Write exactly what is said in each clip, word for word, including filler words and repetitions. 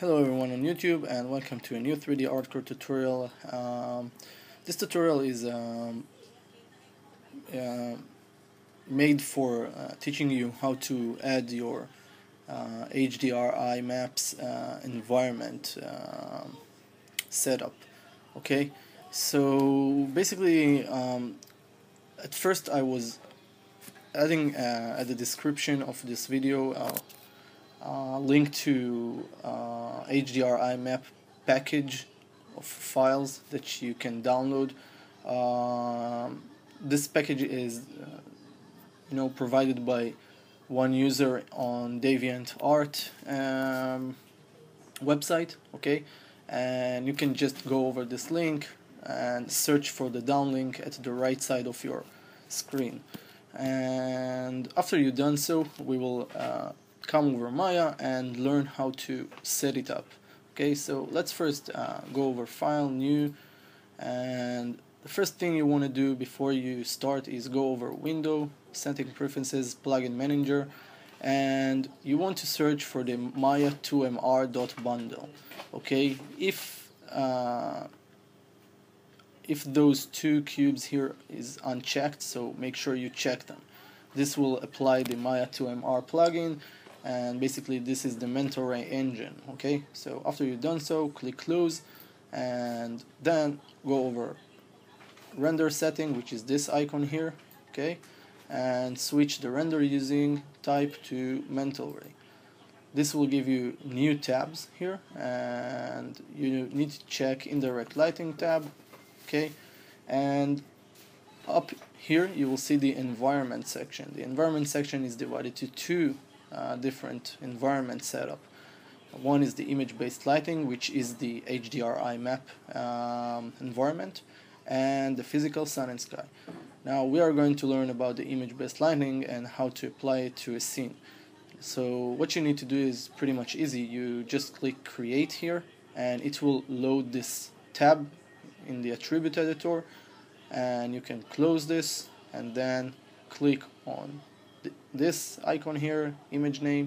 Hello everyone on YouTube, and welcome to a new three D ArtCore tutorial. Um, this tutorial is um, uh, made for uh, teaching you how to add your uh, H D R I maps uh, environment uh, setup. Okay, so basically um, at first I was adding uh, at the description of this video uh, Uh, link to uh, H D R I map package of files that you can download. Uh, this package is, uh, you know, provided by one user on DeviantArt um, website. Okay, and you can just go over this link and search for the downlink at the right side of your screen. And after you've done so, we will. Uh, come over Maya and learn how to set it up. Okay, so let's first uh, go over file, new, and the first thing you want to do before you start is go over window, setting preferences, plugin manager, and you want to search for the Maya two M R dot bundle. Okay, if uh, if those two cubes here is unchecked, so make sure you check them. This will apply the Maya two M R plugin, and basically this is the mental ray engine. Okay, so after you've done so, click close and then go over render setting, which is this icon here. Okay, and switch the render using type to mental ray. This will give you new tabs here, and you need to check indirect lighting tab. Okay, and up here you will see the environment section. The environment section is divided to two Uh, different environment setup. One is the image-based lighting, which is the H D R I map um, environment, and the physical sun and sky. Now we are going to learn about the image-based lighting and how to apply it to a scene. So what you need to do is pretty much easy. You just click create here, and it will load this tab in the attribute editor, and you can close this and then click on this icon here, image name,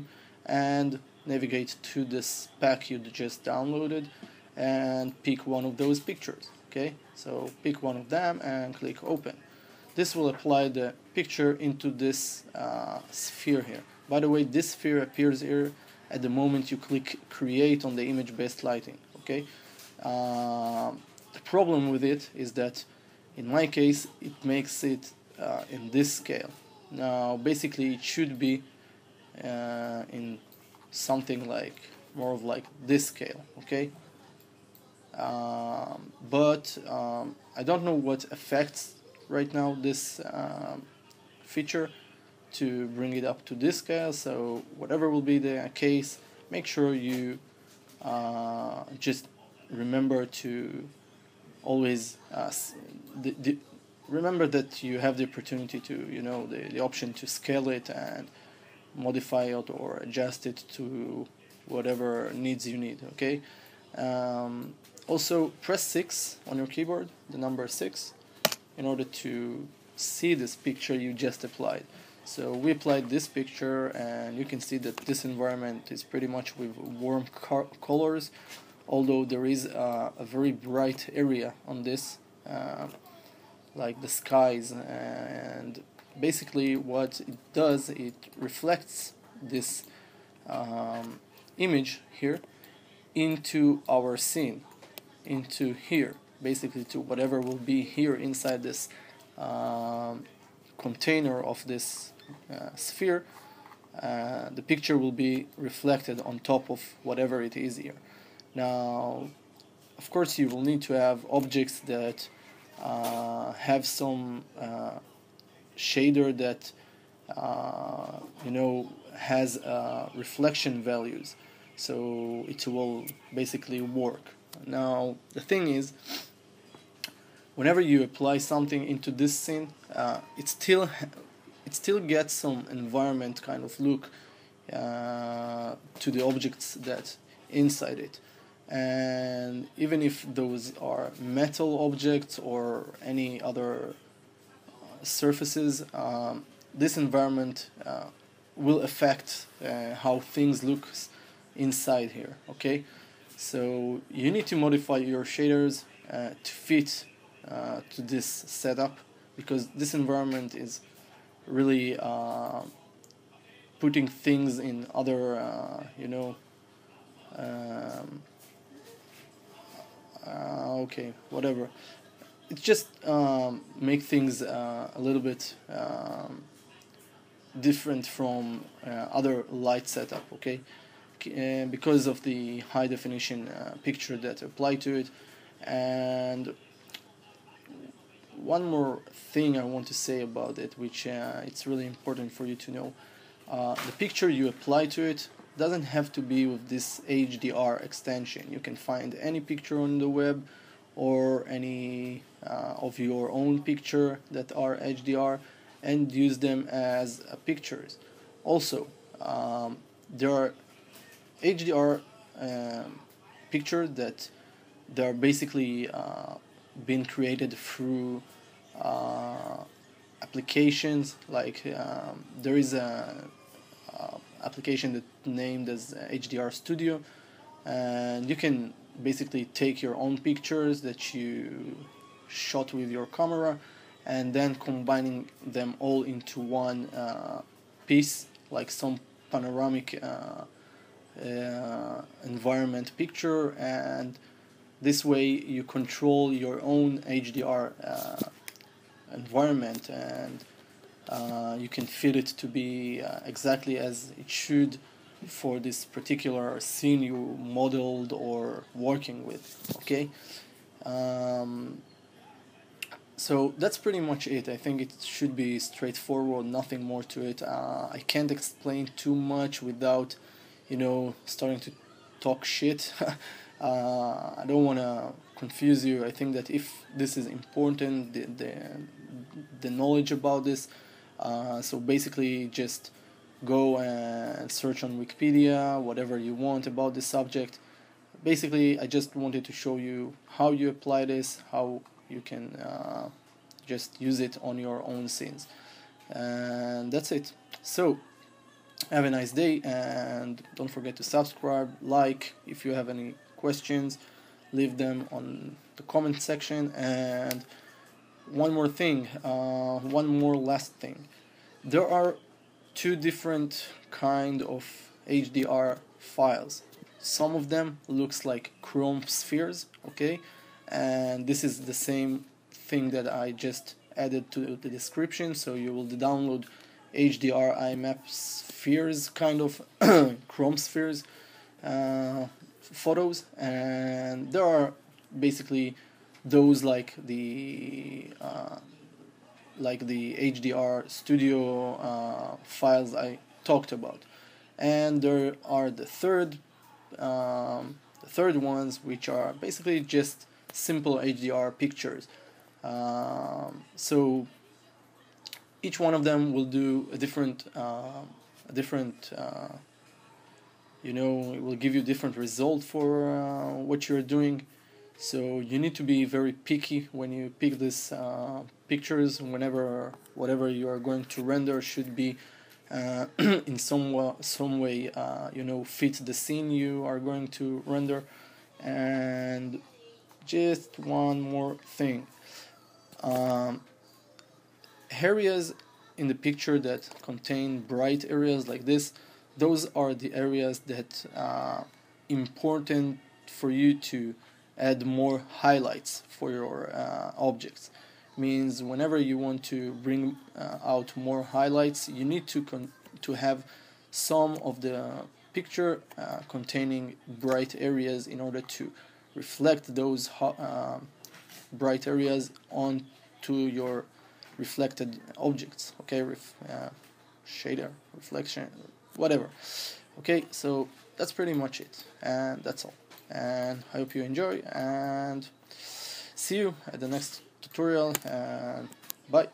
and navigate to this pack you just downloaded and pick one of those pictures. Okay, so pick one of them and click open. This will apply the picture into this uh, sphere here. By the way, this sphere appears here at the moment you click create on the image based lighting. Okay, uh, the problem with it is that in my case it makes it uh, in this scale. Now basically it should be uh, in something like more of like this scale. Okay, um, but um, I don't know what affects right now this um, feature to bring it up to this scale. So whatever will be the case, make sure you uh, just remember to always uh, the, the remember that you have the opportunity to, you know, the, the option to scale it and modify it or adjust it to whatever needs you need. Okay, um, also press six on your keyboard, the number six, in order to see this picture you just applied. So we applied this picture, and you can see that this environment is pretty much with warm colors, although there is uh, a very bright area on this, uh, like the skies. And basically what it does, it reflects this um, image here into our scene, into here, basically to whatever will be here inside this um, container of this uh, sphere. Uh, the picture will be reflected on top of whatever it is here. Now of course you will need to have objects that Uh, have some uh, shader that uh, you know has uh, reflection values, so it will basically work. Now the thing is, whenever you apply something into this scene, uh, it still it still gets some environment kind of look uh, to the objects that inside it. And even if those are metal objects or any other uh, surfaces, um, this environment uh, will affect uh, how things look inside here. Okay, so you need to modify your shaders uh, to fit uh, to this setup, because this environment is really uh, putting things in other uh, you know um, uh, okay whatever it just um, make things uh, a little bit um, different from uh, other light setup, okay, uh, because of the high definition uh, picture that apply to it. And one more thing I want to say about it, which uh, it's really important for you to know, uh, the picture you apply to it doesn't have to be with this H D R extension. You can find any picture on the web, or any uh, of your own picture that are H D R, and use them as uh, pictures. Also, um, there are H D R um, pictures that they are basically uh, been created through uh, applications. Like um, there is a, a application that named as H D R Studio, and you can basically take your own pictures that you shot with your camera, and then combining them all into one uh, piece, like some panoramic uh, uh, environment picture. And this way you control your own H D R uh, environment, and uh, you can fit it to be uh, exactly as it should for this particular scene you modeled or working with, okay? Um, so that's pretty much it. I think it should be straightforward, nothing more to it. Uh, I can't explain too much without, you know, starting to talk shit. Uh, I don't want to confuse you. I think that if this is important, the the, the knowledge about this, uh, so basically just go and search on Wikipedia whatever you want about this subject. Basically, I just wanted to show you how you apply this, how you can uh, just use it on your own scenes, and that's it. So have a nice day, and don't forget to subscribe, like. If you have any questions, leave them on the comment section. And one more thing, uh, one more last thing, there are two different kind of H D R files. Some of them looks like chrome spheres, okay, and this is the same thing that I just added to the description, so you will download H D R I M A P spheres, kind of chrome spheres uh, photos, and there are basically those like the uh, like the H D R Studio uh, files I talked about. And there are the third um, the third ones, which are basically just simple H D R pictures. Um, so each one of them will do a different uh, a different uh, you know, it will give you different result for uh, what you're doing. So you need to be very picky when you pick these uh, pictures. Whenever whatever you are going to render should be uh, in some some way uh, you know, fit the scene you are going to render. And just one more thing, um, areas in the picture that contain bright areas like this, those are the areas that are uh, important for you to add more highlights for your uh, objects. Means whenever you want to bring uh, out more highlights, you need to con to have some of the picture uh, containing bright areas in order to reflect those uh, bright areas onto your reflected objects, okay, Ref uh, shader, reflection, whatever. Okay, so that's pretty much it, and that's all, and I hope you enjoy, and see you at the next tutorial, and bye.